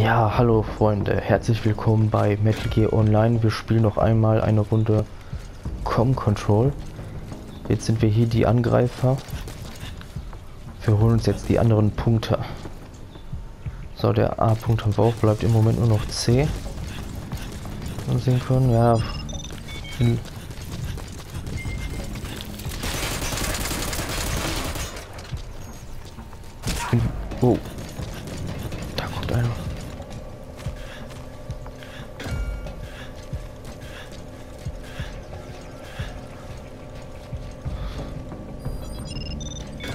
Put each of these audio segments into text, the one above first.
Ja, hallo Freunde, herzlich willkommen bei Metal Gear Online. Wir spielen noch einmal eine Runde Com Control. Jetzt sind wir hier die Angreifer. Wir holen uns jetzt die anderen Punkte. So, der A-Punkt haben wir auch, bleibt im Moment nur noch C. Und sehen können, ja. Oh. Da kommt einer.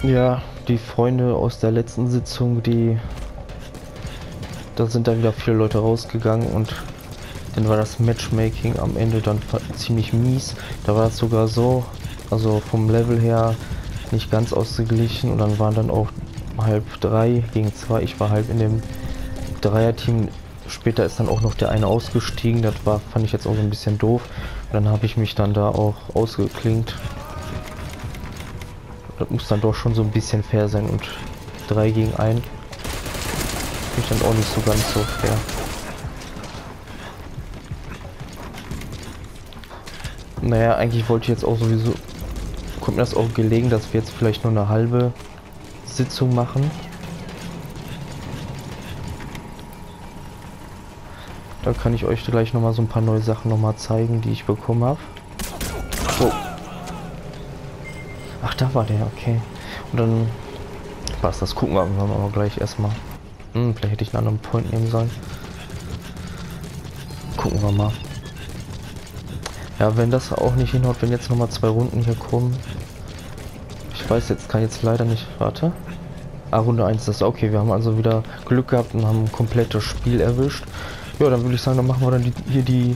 Ja, die Freunde aus der letzten Sitzung, da sind dann wieder viele Leute rausgegangen und dann war das Matchmaking am Ende dann ziemlich mies. Da war es sogar so, also vom Level her nicht ganz ausgeglichen und dann waren dann auch halb 3 gegen 2. Ich war halb in dem Dreierteam. Später ist dann auch noch der eine ausgestiegen. Das fand ich jetzt auch so ein bisschen doof. Und dann habe ich mich dann da auch ausgeklinkt. Das muss dann doch schon so ein bisschen fair sein. Und 3 gegen 1 ist dann auch nicht so ganz so fair. Naja, eigentlich wollte ich jetzt auch sowieso, kommt mir das auch gelegen, dass wir jetzt vielleicht nur eine halbe Sitzung machen. Da kann ich euch gleich noch mal so ein paar neue Sachen noch mal zeigen, die ich bekommen habe. Oh. Ach, da war der, okay. Und dann war's das. Gucken wir mal gleich erstmal. Vielleicht hätte ich einen anderen Point nehmen sollen. Gucken wir mal. Ja, wenn das auch nicht hinhaut, wenn jetzt noch mal 2 Runden hier kommen. Ich weiß jetzt, kann jetzt leider nicht, warte. Ah, Runde 1 ist okay. Wir haben also wieder Glück gehabt und haben ein komplettes Spiel erwischt. Ja, dann würde ich sagen, dann machen wir dann hier die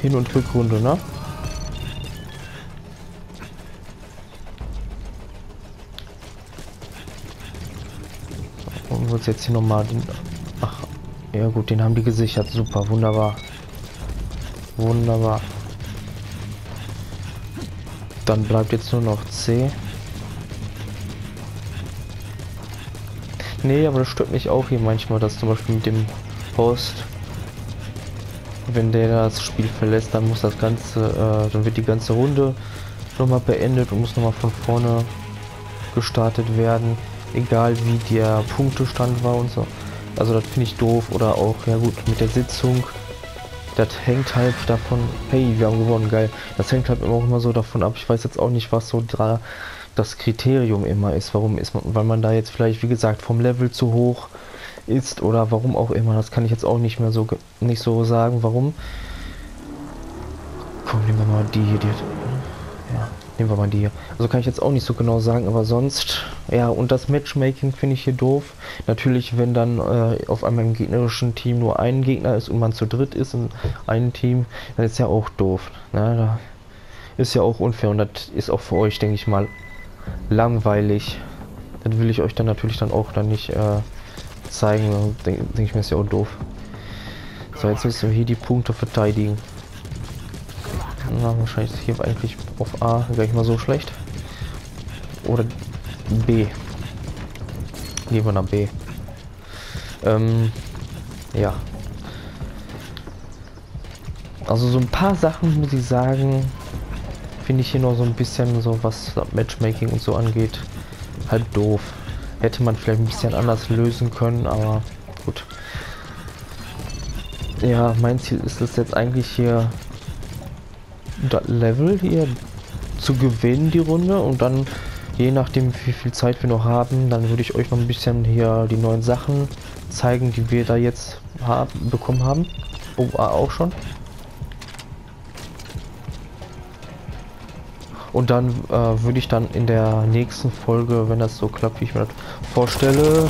Hin- und Rückrunde, ne? Und wir uns jetzt hier nochmal den... Ach, ja gut, den haben die gesichert. Super, wunderbar. Wunderbar. Dann bleibt jetzt nur noch C. Nee, aber das stört mich auch hier manchmal, dass zum Beispiel mit dem Host, wenn der das Spiel verlässt, dann muss das Ganze, dann wird die ganze Runde nochmal beendet und muss nochmal von vorne gestartet werden. Egal wie der Punktestand war und so. Also das finde ich doof. Oder auch, ja gut, mit der Sitzung. Das hängt halt davon, hey, wir haben gewonnen, geil. Das hängt halt auch immer so davon ab. Ich weiß jetzt auch nicht, was so das Kriterium immer ist. Warum ist man, weil man da jetzt vielleicht, wie gesagt, vom Level zu hoch ist oder warum auch immer. Das kann ich jetzt auch nicht mehr so, nicht so sagen, warum. Komm, nehmen wir mal die hier. Ja, nehmen wir mal die hier. Also kann ich jetzt auch nicht so genau sagen, aber sonst, ja, und das Matchmaking finde ich hier doof. Natürlich, wenn dann auf einmal im gegnerischen Team nur ein Gegner ist und man zu dritt ist in einem Team, dann ist ja auch doof. Ne? Da ist ja auch unfair und das ist auch für euch, denke ich mal, langweilig. Dann will ich euch dann natürlich dann auch dann nicht zeigen. Denke ich mir, ist ja auch doof. So, jetzt müssen wir hier die Punkte verteidigen. Na, wahrscheinlich ist hier eigentlich auf A gleich mal so schlecht. Oder B. Gehen wir nach B. Ja. Also so ein paar Sachen, muss ich sagen, finde ich hier noch so ein bisschen so, was Matchmaking und so angeht, halt doof. Hätte man vielleicht ein bisschen anders lösen können, aber gut. Ja, mein Ziel ist es jetzt eigentlich hier, das Level hier zu gewinnen, die Runde, und dann, je nachdem wie viel Zeit wir noch haben, dann würde ich euch noch ein bisschen hier die neuen Sachen zeigen, die wir da jetzt bekommen haben. Oh, auch schon. Und dann würde ich dann in der nächsten Folge, wenn das so klappt, wie ich mir das vorstelle...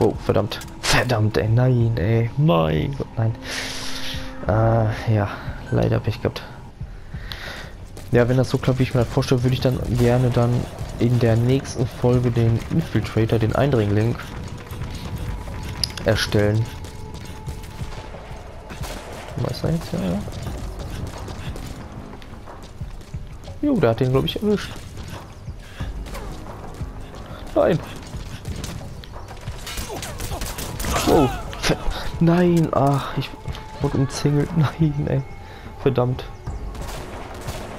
Oh, verdammt. Verdammt, ey, nein, ey. Mein Gott, nein. Ja. Leider Pech gehabt. Ja, wenn das so klappt, wie ich mir das vorstelle, würde ich dann gerne dann in der nächsten Folge den Infiltrator, den Eindringling, erstellen. Was heißt das? Ja. Jo, der hat den, glaube ich, erwischt. Nein. Oh, nein, ach, ich wurde umzingelt. Nein, ey. Verdammt.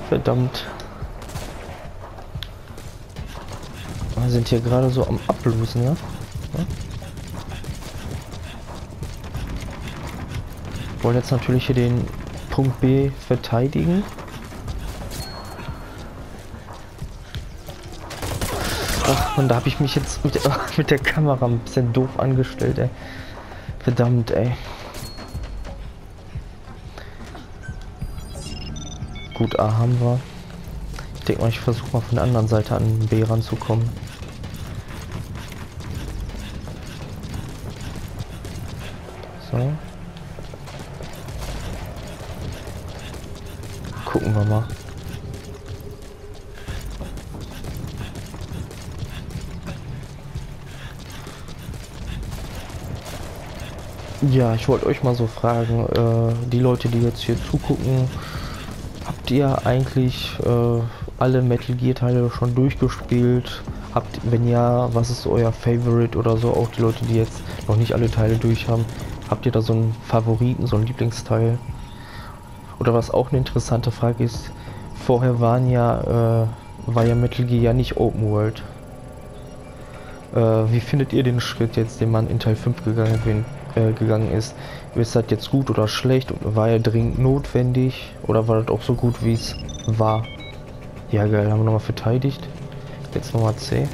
Verdammt. Wir sind hier gerade so am Ablösen, ja? Ja? Wollen jetzt natürlich hier den Punkt B verteidigen. Ach, und da habe ich mich jetzt mit der Kamera ein bisschen doof angestellt, ey. Verdammt, ey. Gut, A haben wir. Ich denke mal, ich versuche mal von der anderen Seite an B ranzukommen. So. Gucken wir mal. Ja, ich wollte euch mal so fragen, die Leute, die jetzt hier zugucken, habt ihr eigentlich alle Metal Gear Teile schon durchgespielt? Habt, wenn ja, was ist euer Favorite oder so? Auch die Leute, die jetzt noch nicht alle Teile durch haben, habt ihr da so einen Favoriten, so einen Lieblingsteil? Oder was auch eine interessante Frage ist, vorher waren ja, war ja Metal Gear ja nicht Open World. Wie findet ihr den Schritt jetzt, den man in Teil 5 gegangen ist? Ist das jetzt gut oder schlecht? Und war er dringend notwendig? Oder war das auch so gut, wie es war? Ja, geil, haben wir nochmal verteidigt. Jetzt nochmal C.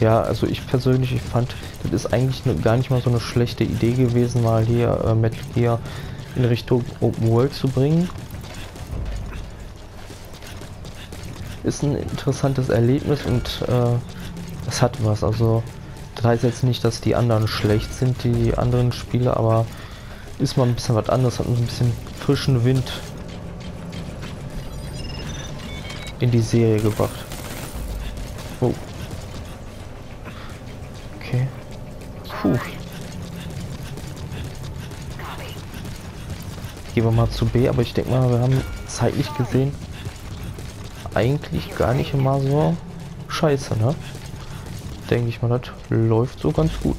Ja, also ich persönlich, ich fand, das ist eigentlich gar nicht mal so eine schlechte Idee gewesen, mal hier Metal Gear in Richtung Open World zu bringen. Ist ein interessantes Erlebnis und es hat was, also das heißt jetzt nicht, dass die anderen schlecht sind, die anderen Spiele, aber ist mal ein bisschen was anderes, hat ein bisschen frischen Wind in die Serie gebracht. Oh. Okay. Puh. Gehen wir mal zu B, aber ich denke mal, wir haben zeitlich gesehen eigentlich gar nicht immer so scheiße, ne? Denke ich mal, das läuft so ganz gut.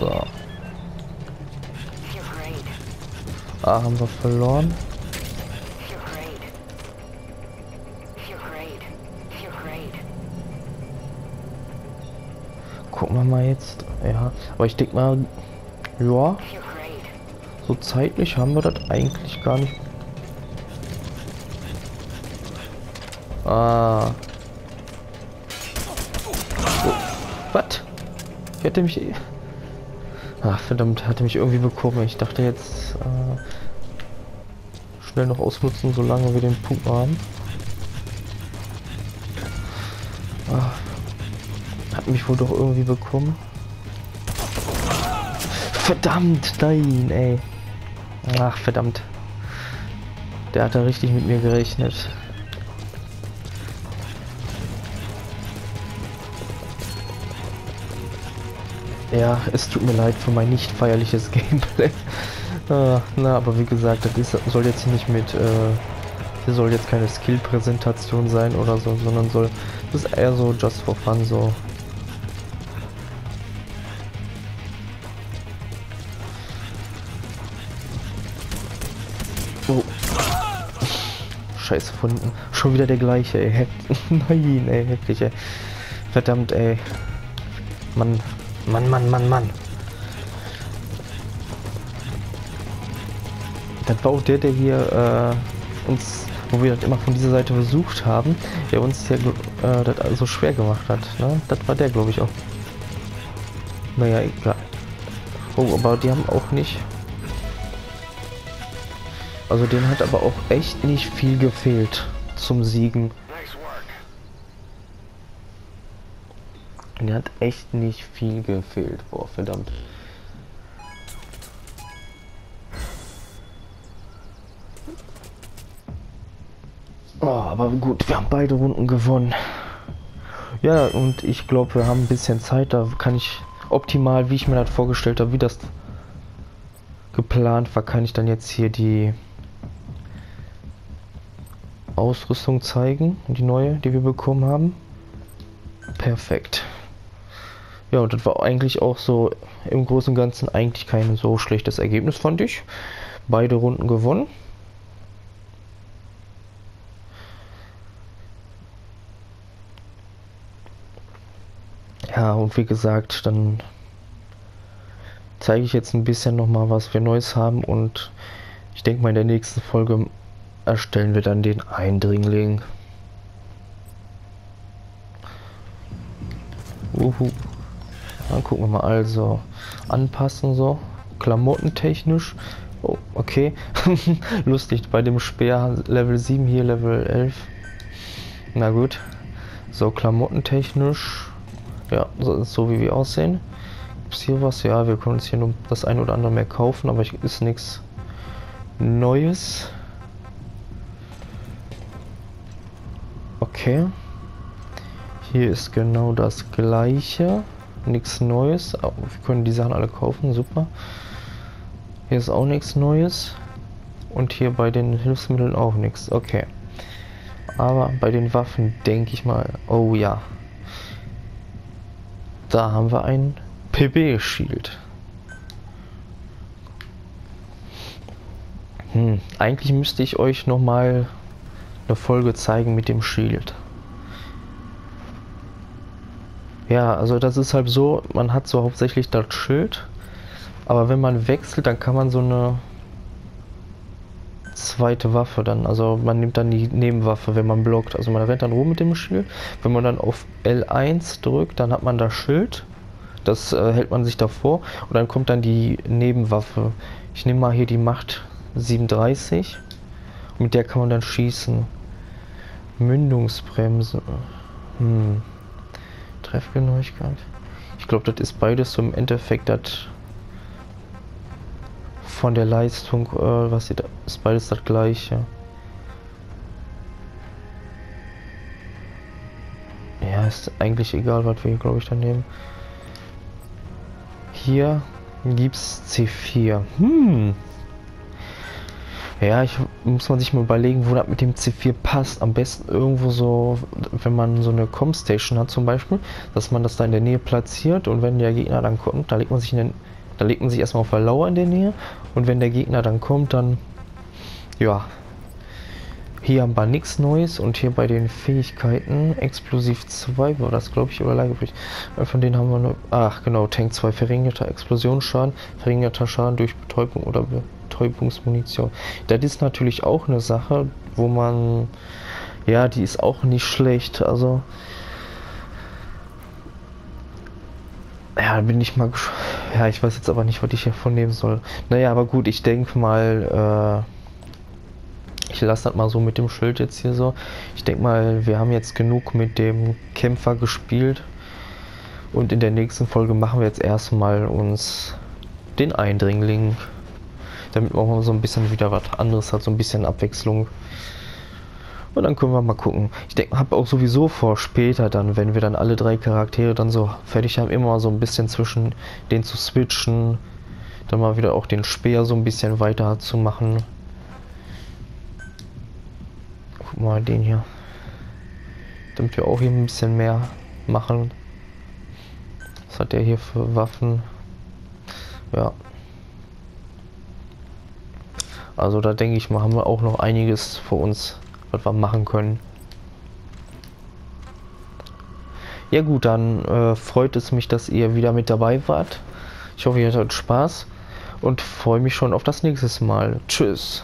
So. Ah, haben wir verloren. Gucken wir mal jetzt. Ja, aber ich denke mal, ja, so zeitlich haben wir das eigentlich gar nicht. Ah. Oh. Was? Ich hätte mich... Ach, verdammt, hatte mich irgendwie bekommen. Ich dachte jetzt... schnell noch ausnutzen, solange wir den Punkt haben. Ach. Hat mich wohl doch irgendwie bekommen. Verdammt, nein, ey. Ach, verdammt. Der hat da richtig mit mir gerechnet. Ja, es tut mir leid für mein nicht feierliches Gameplay. Na, aber wie gesagt, das ist, soll jetzt nicht mit, hier soll jetzt keine Skill-Präsentation sein oder so, sondern soll, das ist eher so just for fun, so. Oh. Scheiße, von hinten. Schon wieder der gleiche, ey. Nein, ey, heftig, ey. Verdammt, ey. Mann. Mann, Mann, Mann, Mann. Das war auch der hier uns, wo wir das immer von dieser Seite besucht haben, der uns hier das so also schwer gemacht hat. Ne? Das war der, glaube ich, auch. Naja, egal. Oh, aber die haben auch nicht... Also denen hat aber auch echt nicht viel gefehlt zum Siegen. Mir hat echt nicht viel gefehlt. Boah, verdammt. Oh, aber gut, wir haben beide Runden gewonnen. Ja, und ich glaube, wir haben ein bisschen Zeit. Da kann ich optimal, wie ich mir das vorgestellt habe, wie das geplant war, kann ich dann jetzt hier die Ausrüstung zeigen, die neue, die wir bekommen haben. Perfekt. Ja, und das war eigentlich auch so im Großen und Ganzen eigentlich kein so schlechtes Ergebnis, fand ich. Beide Runden gewonnen. Ja, und wie gesagt, dann zeige ich jetzt ein bisschen nochmal, was wir Neues haben, und ich denke mal, in der nächsten Folge erstellen wir dann den Eindringling. Uhu. Dann gucken wir mal, also anpassen, so klamottentechnisch. Oh, okay. Lustig, bei dem Speer Level 7 hier Level 11. Na gut. So, klamottentechnisch. Ja, so wie wir aussehen. Gibt's hier was? Ja, wir können uns hier nur das ein oder andere mehr kaufen, aber ist nichts Neues. Okay. Hier ist genau das gleiche. Nichts Neues. Oh, wir können die Sachen alle kaufen. Super. Hier ist auch nichts Neues. Und hier bei den Hilfsmitteln auch nichts. Okay. Aber bei den Waffen denke ich mal. Oh ja. Da haben wir ein PB-Shield. Eigentlich müsste ich euch nochmal eine Folge zeigen mit dem Shield. Ja, also das ist halt so, man hat so hauptsächlich das Schild, aber wenn man wechselt, dann kann man so eine zweite Waffe dann, also man nimmt dann die Nebenwaffe, wenn man blockt. Also man rennt dann rum mit dem Schild. Wenn man dann auf L1 drückt, dann hat man das Schild. Das hält man sich davor und dann kommt dann die Nebenwaffe. Ich nehme mal hier die Macht 37. Und mit der kann man dann schießen. Mündungsbremse. Treffgenauigkeit. Ich glaube, das ist beides so im Endeffekt das von der Leistung, was sie da ist, beides das gleiche. Ja, ist eigentlich egal, was wir hier, glaube ich, dann nehmen. Hier gibt's C4. Ja, muss man sich mal überlegen, wo das mit dem C4 passt. Am besten irgendwo so, wenn man so eine Com-Station hat zum Beispiel, dass man das da in der Nähe platziert, und wenn der Gegner dann kommt, da legt man sich erstmal auf der Lauer in der Nähe, und wenn der Gegner dann kommt, dann ja. Hier haben wir nichts Neues, und hier bei den Fähigkeiten Explosiv 2 war das, glaube ich, oder Lagebericht. Von denen haben wir nur, ach genau, Tank 2, verringerter Explosionsschaden, verringerter Schaden durch Betäubung oder Betäubungsmunition. Das ist natürlich auch eine Sache, wo man, ja, die ist auch nicht schlecht, also ja, bin ich mal, ja, ich weiß jetzt aber nicht, was ich davon nehmen soll. Naja, aber gut, ich denke mal, ich lasse das mal so mit dem Schild jetzt hier so. Ich denke mal, wir haben jetzt genug mit dem Kämpfer gespielt. Und in der nächsten Folge machen wir jetzt erstmal uns den Eindringling. Damit man so ein bisschen wieder was anderes hat, so ein bisschen Abwechslung. Und dann können wir mal gucken. Ich denke, habe auch sowieso vor, später dann, wenn wir dann alle drei Charaktere dann so fertig haben, immer so ein bisschen zwischen denen zu switchen. Dann mal wieder auch den Speer so ein bisschen weiter zu machen. Guck mal den hier. Damit wir auch hier ein bisschen mehr machen. Was hat der hier für Waffen? Ja. Also da denke ich mal, haben wir auch noch einiges vor uns, was wir machen können. Ja gut, dann freut es mich, dass ihr wieder mit dabei wart. Ich hoffe, ihr hattet Spaß und freue mich schon auf das nächste Mal. Tschüss.